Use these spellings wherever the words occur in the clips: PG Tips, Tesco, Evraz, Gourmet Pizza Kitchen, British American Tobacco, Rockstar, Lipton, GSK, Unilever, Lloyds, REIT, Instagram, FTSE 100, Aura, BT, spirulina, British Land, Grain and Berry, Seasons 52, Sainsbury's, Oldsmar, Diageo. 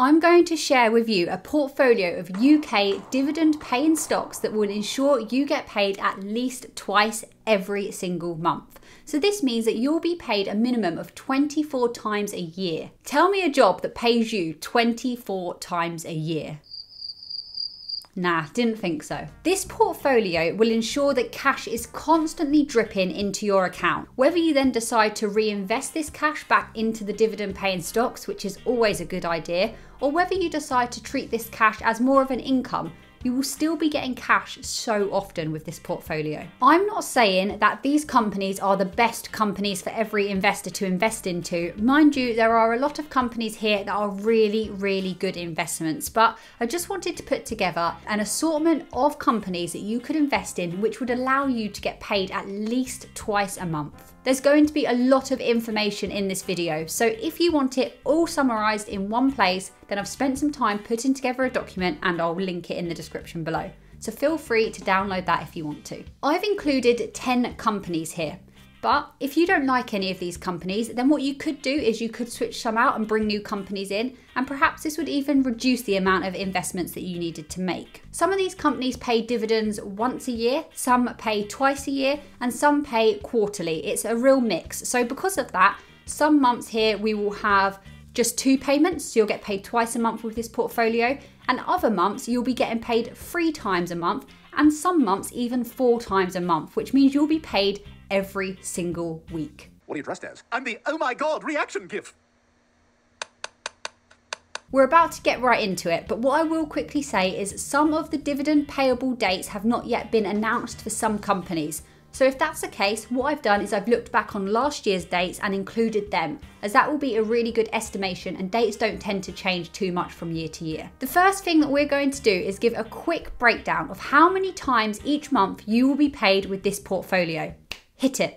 I'm going to share with you a portfolio of UK dividend paying stocks that will ensure you get paid at least twice every single month. So this means that you'll be paid a minimum of 24 times a year. Tell me a job that pays you 24 times a year. Nah, didn't think so. This portfolio will ensure that cash is constantly dripping into your account. Whether you then decide to reinvest this cash back into the dividend paying stocks, which is always a good idea, or whether you decide to treat this cash as more of an income, you will still be getting cash so often with this portfolio. I'm not saying that these companies are the best companies for every investor to invest into. Mind you, there are a lot of companies here that are really, really good investments, but I just wanted to put together an assortment of companies that you could invest in, which would allow you to get paid at least twice a month. There's going to be a lot of information in this video, so if you want it all summarized in one place, then I've spent some time putting together a document and I'll link it in the description below. So feel free to download that if you want to. I've included 10 companies here, but if you don't like any of these companies, then what you could do is you could switch some out and bring new companies in, and perhaps this would even reduce the amount of investments that you needed to make. Some of these companies pay dividends once a year, some pay twice a year, and some pay quarterly. It's a real mix. So because of that, some months here we will have just two payments, so you'll get paid twice a month with this portfolio, and other months you'll be getting paid 3 times a month, and some months even 4 times a month, which means you'll be paid every single week. What are you dressed as? I'm the oh my god reaction gif. We're about to get right into it, but what I will quickly say is some of the dividend payable dates have not yet been announced for some companies. So if that's the case, what I've done is I've looked back on last year's dates and included them, as that will be a really good estimation, and dates don't tend to change too much from year to year. The first thing that we're going to do is give a quick breakdown of how many times each month you will be paid with this portfolio. Hit it.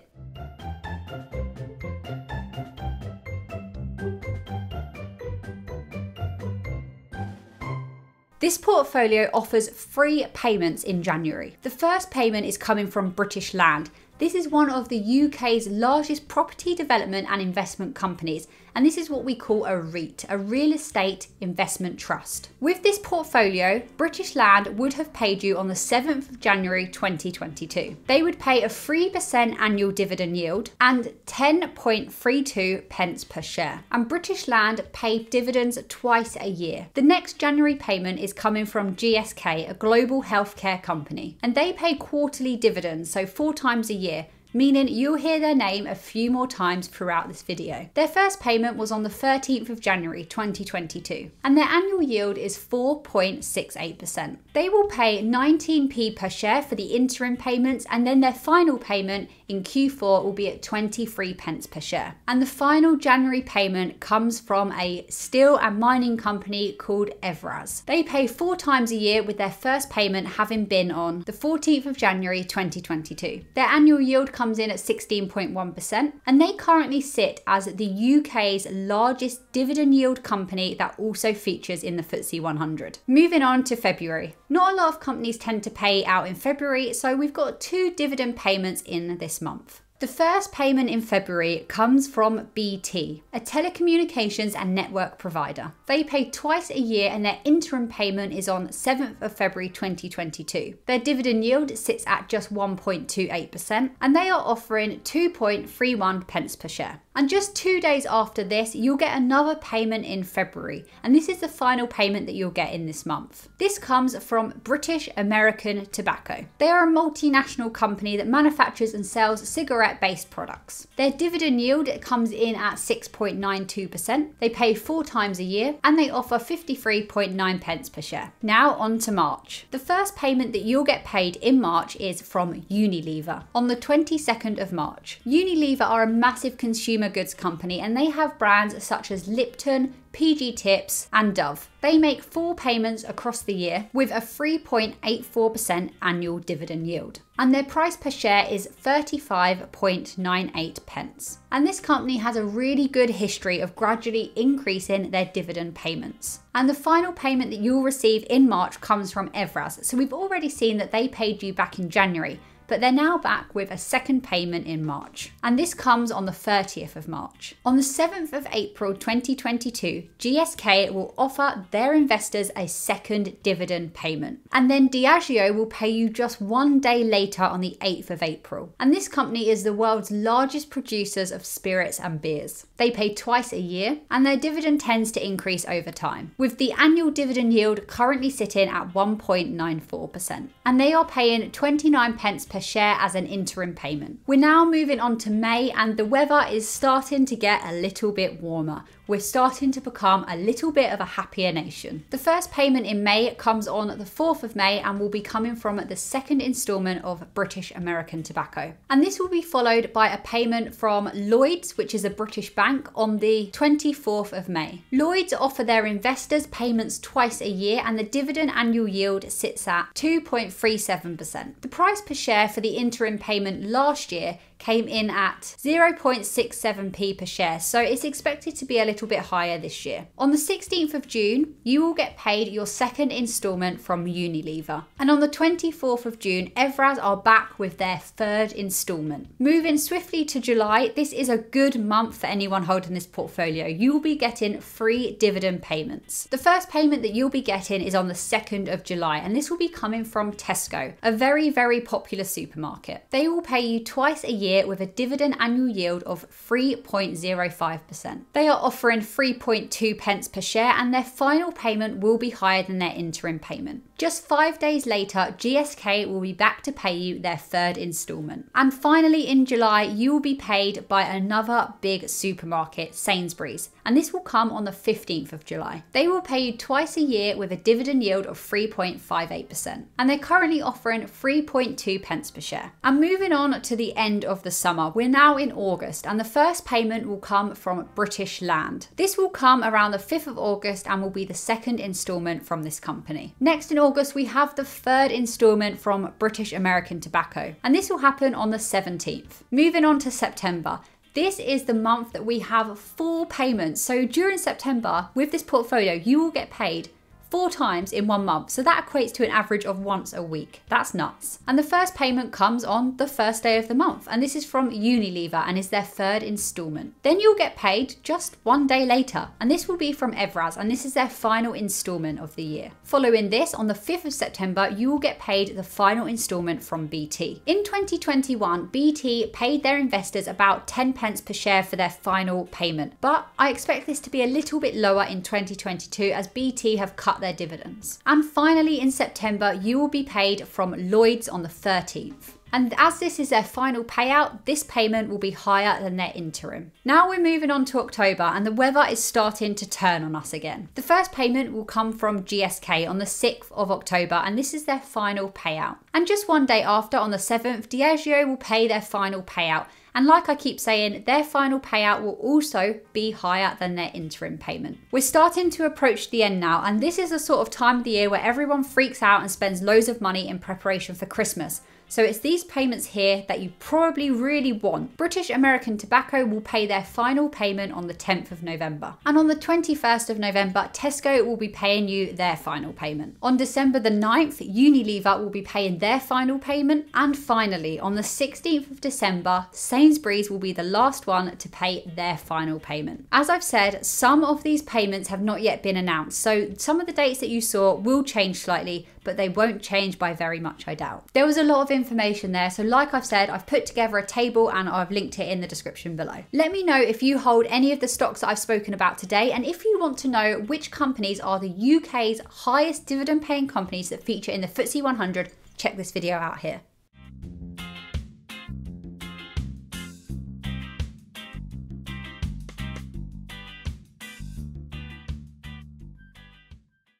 This portfolio offers 3 payments in January. The first payment is coming from British Land. This is one of the UK's largest property development and investment companies, and this is what we call a REIT, a real estate investment trust. With this portfolio, British Land would have paid you on the 7th of January 2022. They would pay a 3% annual dividend yield and 10.32 pence per share. And British Land paid dividends twice a year. The next January payment is coming from GSK, a global healthcare company, and they pay quarterly dividends, so 4 times a year, meaning you'll hear their name a few more times throughout this video. Their first payment was on the 13th of January 2022, and their annual yield is 4.68%. They will pay 19p per share for the interim payments, and then their final payment in Q4 will be at 23 pence per share. And the final January payment comes from a steel and mining company called Evraz. They pay 4 times a year, with their first payment having been on the 14th of January 2022. Their annual yield comes in at 16.1%, and they currently sit as the UK's largest dividend yield company that also features in the FTSE 100. Moving on to February. Not a lot of companies tend to pay out in February, so we've got 2 dividend payments in this month. The first payment in February comes from BT, a telecommunications and network provider. They pay twice a year, and their interim payment is on 7th of February 2022. Their dividend yield sits at just 1.28%, and they are offering 2.31 pence per share. And just 2 days after this, you'll get another payment in February, and this is the final payment that you'll get in this month. This comes from British American Tobacco. They are a multinational company that manufactures and sells cigarette-based products. Their dividend yield comes in at 6.92%. They pay 4 times a year, and they offer 53.9 pence per share. Now on to March. The first payment that you'll get paid in March is from Unilever on the 22nd of March. Unilever are a massive consumer goods company, and they have brands such as Lipton, PG Tips and Dove. They make 4 payments across the year with a 3.84% annual dividend yield. And their price per share is 35.98 pence. And this company has a really good history of gradually increasing their dividend payments. And the final payment that you'll receive in March comes from Evraz. So we've already seen that they paid you back in January. but they're now back with a second payment in March, and this comes on the 30th of March. On the 7th of April 2022, GSK will offer their investors a second dividend payment, and then Diageo will pay you just one day later on the 8th of April. And this company is the world's largest producers of spirits and beers. They pay twice a year, and their dividend tends to increase over time, with the annual dividend yield currently sitting at 1.94%, and they are paying 29 pence per share as an interim payment. We're now moving on to May, and the weather is starting to get a little bit warmer. We're starting to become a little bit of a happier nation. The first payment in May comes on the 4th of May and will be coming from the second instalment of British American Tobacco. And this will be followed by a payment from Lloyds, which is a British bank, on the 24th of May. Lloyds offer their investors payments twice a year, and the dividend annual yield sits at 2.37%. The price per share for the interim payment last year came in at 0.67p per share, so it's expected to be a little bit higher this year. On the 16th of June, you will get paid your second instalment from Unilever. And on the 24th of June, Evraz are back with their third instalment. Moving swiftly to July, this is a good month for anyone holding this portfolio. You'll be getting three dividend payments. The first payment that you'll be getting is on the 2nd of July, and this will be coming from Tesco, a very, very popular supermarket. They will pay you twice a year with a dividend annual yield of 3.05%. They are offering 3.2 pence per share, and their final payment will be higher than their interim payment. Just 5 days later, GSK will be back to pay you their third instalment. And finally in July, you will be paid by another big supermarket, Sainsbury's, and this will come on the 15th of July. They will pay you twice a year with a dividend yield of 3.58%, and they're currently offering 3.2 pence per share. And moving on to the end of the summer, we're now in August, and the first payment will come from British Land. This will come around the 5th of August and will be the second instalment from this company. Next in August, we have the third instalment from British American Tobacco, and this will happen on the 17th. Moving on to September. This is the month that we have four payments. So during September, with this portfolio, you will get paid 4 times in 1 month. So that equates to an average of once a week. That's nuts. And the first payment comes on the first day of the month, and this is from Unilever and is their third instalment. Then you'll get paid just 1 day later, and this will be from Evraz, and this is their final instalment of the year. Following this, on the 5th of September, you will get paid the final instalment from BT. In 2021, BT paid their investors about 10 pence per share for their final payment, but I expect this to be a little bit lower in 2022 as BT have cut their dividends. And finally in September, you will be paid from Lloyds on the 13th. And as this is their final payout, this payment will be higher than their interim. Now we're moving on to October, and the weather is starting to turn on us again. The first payment will come from GSK on the 6th of October, and this is their final payout. And just 1 day after, on the 7th, Diageo will pay their final payout. And like I keep saying, their final payout will also be higher than their interim payment. We're starting to approach the end now, and this is the sort of time of the year where everyone freaks out and spends loads of money in preparation for Christmas. So it's these payments here that you probably really want. British American Tobacco will pay their final payment on the 10th of November. And on the 21st of November, Tesco will be paying you their final payment. On December the 9th, Unilever will be paying their final payment. And finally, on the 16th of December, Sainsbury's will be the last one to pay their final payment. As I've said, some of these payments have not yet been announced, so some of the dates that you saw will change slightly, but they won't change by very much, I doubt. There was a lot of information there, so like I've said, I've put together a table and I've linked it in the description below. Let me know if you hold any of the stocks that I've spoken about today, and if you want to know which companies are the UK's highest dividend paying companies that feature in the FTSE 100, check this video out here.